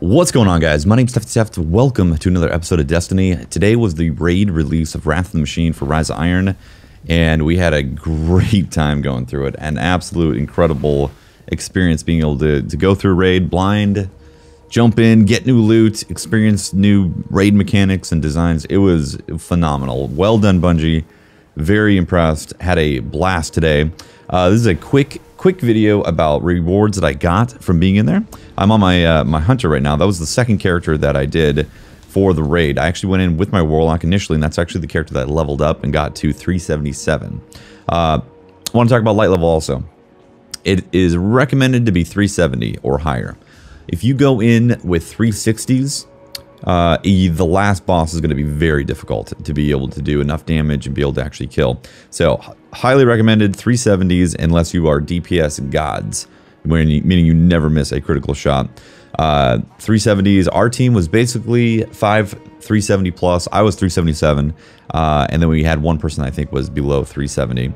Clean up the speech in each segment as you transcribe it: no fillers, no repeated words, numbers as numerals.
What's going on, guys? My name's TeftyTeft. Welcome to another episode of Destiny. Today was the raid release of Wrath of the Machine for Rise of Iron, and we had a great time going through it. An absolute incredible experience being able to go through raid blind, jump in, get new loot, experience new raid mechanics and designs. It was phenomenal. Well done, Bungie. Very impressed. Had a blast today. This is a quick video about rewards that I got from being in there. I'm on my my hunter right now. That was the second character that I did for the raid. I actually went in with my warlock initially, and that's actually the character that I leveled up and got to 377. I want to talk about light level also. It is recommended to be 370 or higher. If you go in with 360s, the last boss is going to be very difficult to be able to do enough damage and be able to actually kill. So highly recommended 370s unless you are DPS gods, meaning you never miss a critical shot. 370s, our team was basically 370 plus. I was 377, and then we had one person I think was below 370.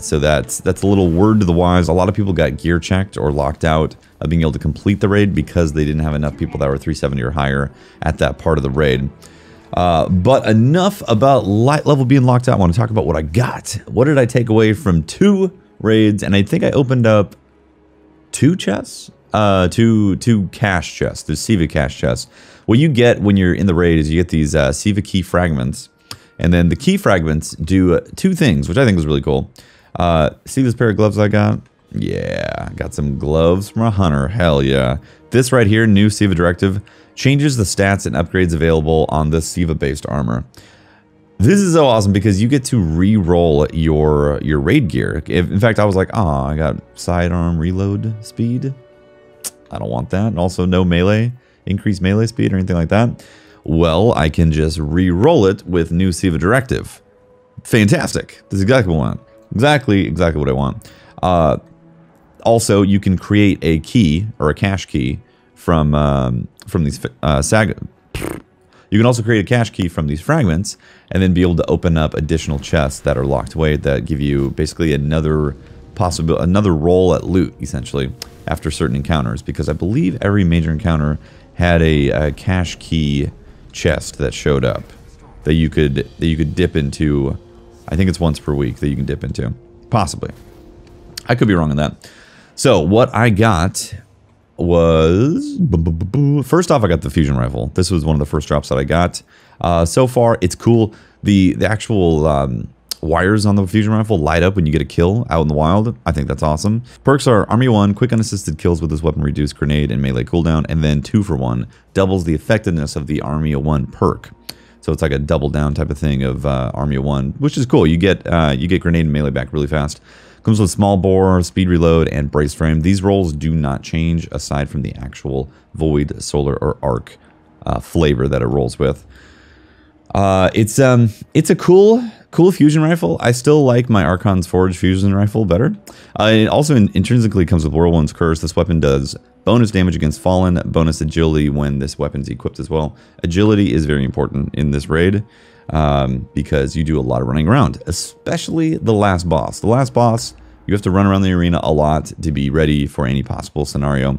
So that's a little word to the wise. A lot of people got gear checked or locked out of being able to complete the raid because they didn't have enough people that were 370 or higher at that part of the raid. But enough about light level being locked out. I want to talk about what I got. What did I take away from two raids? And I think I opened up two chests, two cash chests, the SIVA cash chests. What you get when you're in the raid is you get these SIVA key fragments. And then the key fragments do two things, which I think was really cool. See this pair of gloves I got? Yeah, I got some gloves from a hunter. Hell yeah. This right here, new SIVA directive, changes the stats and upgrades available on this SIVA-based armor. This is so awesome because you get to re-roll your raid gear. In fact, I was like, ah, I got sidearm reload speed. I don't want that. And also no melee, increased melee speed or anything like that. Well, I can just re-roll it with new SIVA directive. Fantastic. This is exactly what I want. Exactly what I want. Also, you can create a key or a cache key from these You can also create a cache key from these fragments, and then be able to open up additional chests that are locked away that give you basically another possibility, another roll at loot essentially after certain encounters. Because I believe every major encounter had a cache key chest that showed up that you could dip into. I think it's once per week that you can dip into, possibly. I could be wrong on that. So what I got was, first off, I got the fusion rifle. This was one of the first drops that I got. So far, it's cool. The actual wires on the fusion rifle light up when you get a kill out in the wild. I think that's awesome. Perks are Army 1, quick unassisted kills with this weapon, reduced grenade and melee cooldown, and then 2 for 1 doubles the effectiveness of the Army 1 perk. So it's like a double down type of thing of Army 1, which is cool. You get grenade and melee back really fast. Comes with small bore, speed reload, and brace frame. These rolls do not change aside from the actual void, solar, or arc flavor that it rolls with. It's a cool fusion rifle. I still like my Archon's Forge fusion rifle better. It also intrinsically comes with World One's Curse. This weapon does bonus damage against Fallen, bonus agility when this weapon's equipped as well. Agility is very important in this raid because you do a lot of running around, especially the last boss. The last boss, you have to run around the arena a lot to be ready for any possible scenario.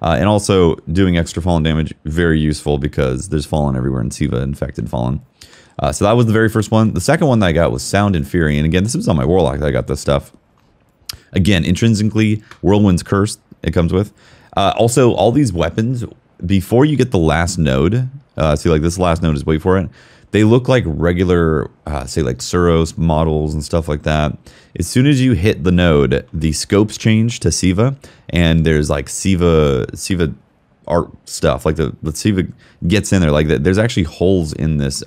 And also doing extra Fallen damage, very useful because there's Fallen everywhere in SIVA, infected Fallen. So that was the very first one. The second one that I got was Sound and Fury. And again, this was on my Warlock that I got this stuff. Again, intrinsically, Whirlwind's Curse it comes with. Also, all these weapons, before you get the last node, see like this last node is, wait for it, they look like regular, say like Suros models and stuff like that. As soon as you hit the node, the scopes change to SIVA, and there's like SIVA art stuff. Like the SIVA gets in there. Like there's actually holes in this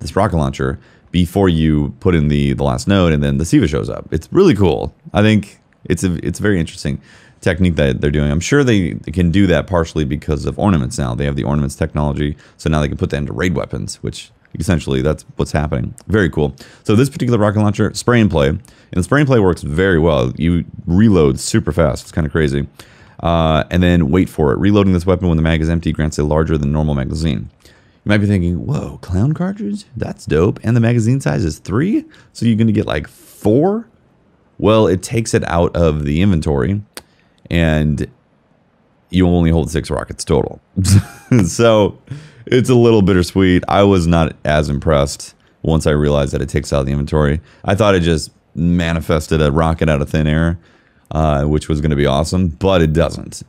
this rocket launcher before you put in the last node, and then the SIVA shows up. It's really cool. I think it's very interesting technique that they're doing. I'm sure they can do that partially because of ornaments now. They have the ornaments technology, so now they can put that into raid weapons, which essentially that's what's happening. Very cool. So this particular rocket launcher, Spray and Play, and the Spray and Play works very well. You reload super fast. It's kind of crazy. And then wait for it. Reloading this weapon when the mag is empty grants a larger than normal magazine. You might be thinking, whoa, clown cartridge? That's dope. And the magazine size is 3? So you're going to get like 4? Well, it takes it out of the inventory, and you only hold 6 rockets total. So it's a little bittersweet. I was not as impressed once I realized that it takes out the inventory. I thought it just manifested a rocket out of thin air, which was going to be awesome, but it doesn't.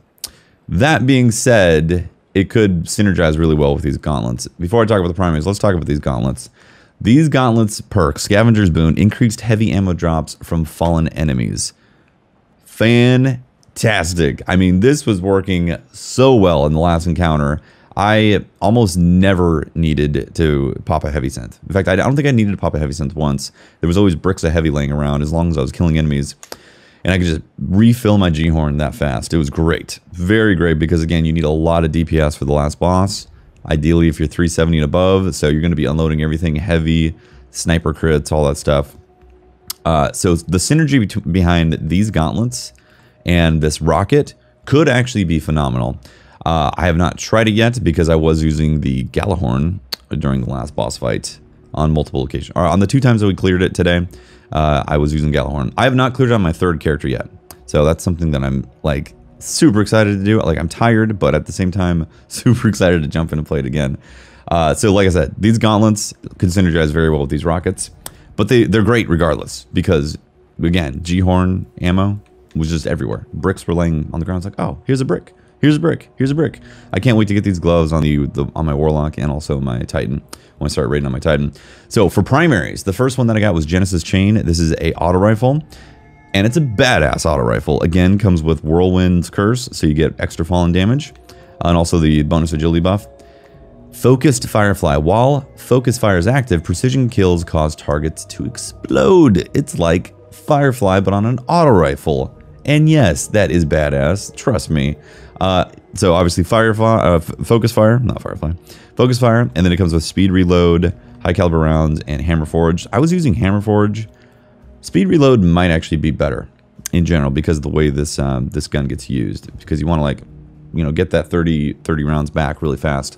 That being said, it could synergize really well with these gauntlets. Before I talk about the primaries, let's talk about these gauntlets. These gauntlets perk, Scavenger's Boon, increased heavy ammo drops from fallen enemies. Fantastic. I mean, this was working so well in the last encounter. I almost never needed to pop a heavy synth. In fact, I don't think I needed to pop a heavy synth once. There was always bricks of heavy laying around as long as I was killing enemies. And I could just refill my G-Horn that fast. It was great. Very great, because again, you need a lot of DPS for the last boss. Ideally, if you're 370 and above, so you're going to be unloading everything heavy, sniper crits, all that stuff. So the synergy behind these gauntlets and this rocket could actually be phenomenal. I have not tried it yet because I was using the Gjallarhorn during the last boss fight on multiple occasions. Or on the 2 times that we cleared it today, I was using Gjallarhorn. I have not cleared on my 3rd character yet. So that's something that I'm like super excited to do. Like, I'm tired, but at the same time, super excited to jump in and play it again. So like I said, these gauntlets can synergize very well with these rockets. But they're great regardless because, again, G-Horn ammo was just everywhere. Bricks were laying on the ground. It's like, oh, here's a brick. Here's a brick. Here's a brick. I can't wait to get these gloves on on my Warlock and also my Titan when I start raiding on my Titan. So for primaries, the first one that I got was Genesis Chain. This is a auto rifle, and it's a badass auto rifle. Again, comes with Whirlwind's Curse, so you get extra fallen damage, and also the bonus agility buff. Focused Firefly. While Focus Fire is active, precision kills cause targets to explode. It's like Firefly, but on an auto rifle. And yes, that is badass. Trust me. So obviously Firefly, Focus Fire, not Firefly, Focus Fire, and then it comes with Speed Reload, High Caliber Rounds, and Hammer Forge. I was using Hammer Forge. Speed Reload might actually be better in general because of the way this this gun gets used. Because you want to, like, you know, get that 30 rounds back really fast.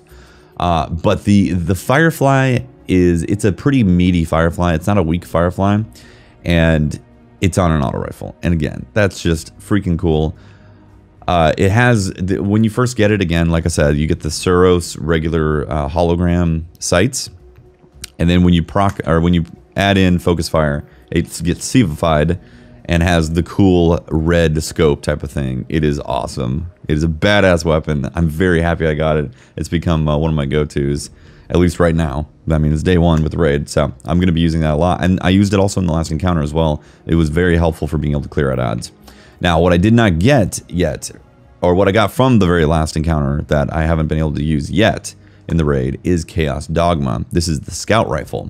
But the Firefly it's a pretty meaty Firefly. It's not a weak Firefly, and it's on an auto rifle. And again, that's just freaking cool. It has, when you first get it, again, like I said, you get the Suros regular hologram sights, and then when you add in Focus Fire, it gets SIVA'd and has the cool red scope type of thing. It is awesome. It is a badass weapon. I'm very happy I got it. It's become one of my go-tos, at least right now. I mean, it's day one with raid, so I'm going to be using that a lot. And I used it also in the last encounter as well. It was very helpful for being able to clear out odds. Now, what I did not get yet, or what I got from the very last encounter that I haven't been able to use yet in the raid, is Chaos Dogma. This is the Scout Rifle.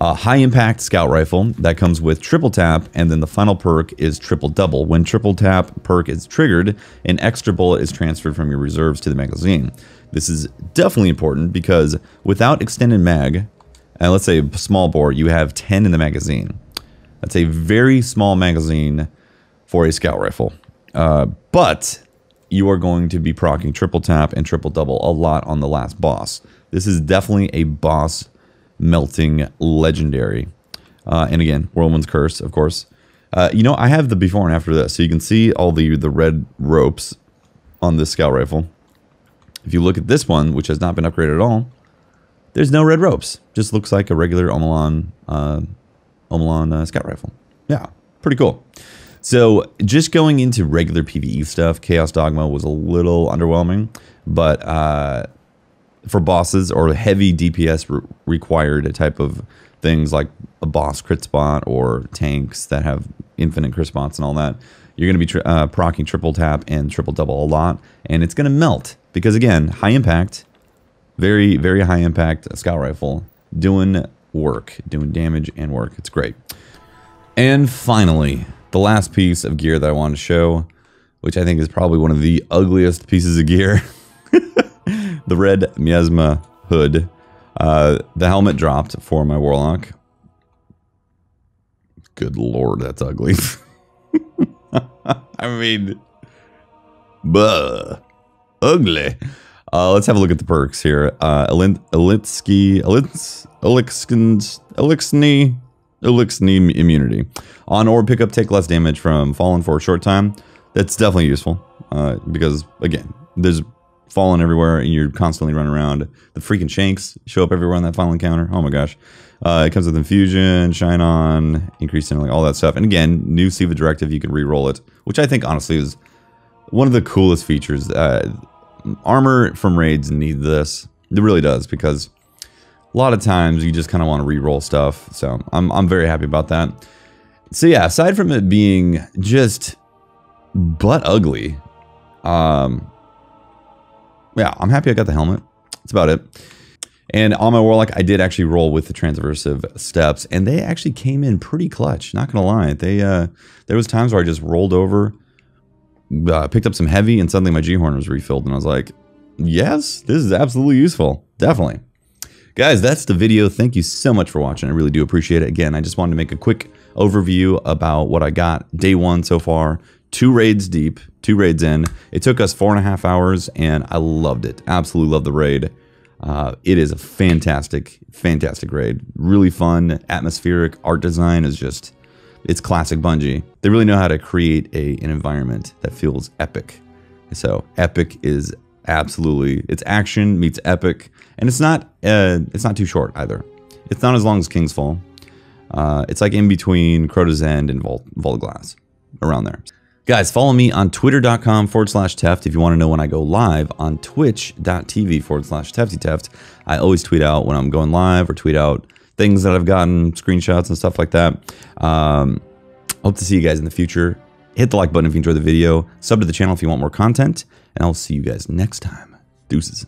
A high-impact Scout Rifle that comes with Triple Tap, and then the final perk is Triple Double. When Triple Tap perk is triggered, an extra bullet is transferred from your reserves to the magazine. This is definitely important because without extended mag, and let's say small bore, you have 10 in the magazine. That's a very small magazine for a Scout Rifle, but you are going to be proccing Triple Tap and Triple Double a lot on the last boss. This is definitely a boss melting legendary, and again, Whirlwind's Curse, of course. You know, I have the before and after this, so you can see all the red ropes on this Scout Rifle. If you look at this one, which has not been upgraded at all, there's no red ropes. Just looks like a regular Omelon, Scout Rifle. Yeah, pretty cool. So just going into regular PvE stuff, Chaos Dogma was a little underwhelming, but for bosses or heavy DPS required type of things like a boss crit spot or tanks that have infinite crit spots and all that, you're going to be proccing Triple Tap and Triple Double a lot, and it's going to melt because, again, high impact, very, very high impact Scout Rifle, doing work, doing damage and work. It's great. And finally, the last piece of gear that I want to show, which I think is probably one of the ugliest pieces of gear, the Red Miasma hood. The helmet dropped for my Warlock. Good lord, that's ugly. I mean, bleh, ugly. Let's have a look at the perks here. Elixni immunity. On orb pickup, take less damage from fallen for a short time. That's definitely useful. because again, there's fallen everywhere and you're constantly running around. The freaking Shanks show up everywhere on that final encounter. Oh my gosh. It comes with Infusion, Shine On, Increased Center, like all that stuff. And again, new SIVA Directive, you can re-roll it, which I think honestly is one of the coolest features. Armor from raids needs this. It really does, because a lot of times you just kind of want to re-roll stuff. So I'm very happy about that. So yeah, aside from it being just butt ugly, yeah, I'm happy I got the helmet. That's about it. And on my Warlock, I did actually roll with the transversive steps, and they actually came in pretty clutch. Not gonna lie, they there was times where I just rolled over, picked up some heavy, and suddenly my G-Horn was refilled, and I was like, yes, this is absolutely useful, definitely. Guys, that's the video. Thank you so much for watching. I really do appreciate it. Again, I just wanted to make a quick overview about what I got day one so far. 2 raids deep, 2 raids in. It took us 4.5 hours, and I loved it. Absolutely love the raid. It is a fantastic, fantastic raid. Really fun, atmospheric. Art design is just, it's classic Bungie. They really know how to create an environment that feels epic. So epic is absolutely, it's action meets epic, and it's not too short either. It's not as long as King's Fall. It's like in between Crota's End and Vault Glass, around there. Guys, follow me on twitter.com/Teft if you want to know when I go live, on twitch.tv/TeftyTeft. I always tweet out when I'm going live, or tweet out things that I've gotten, screenshots and stuff like that. Hope to see you guys in the future. Hit the like button if you enjoyed the video. Sub to the channel if you want more content. And I'll see you guys next time. Deuces.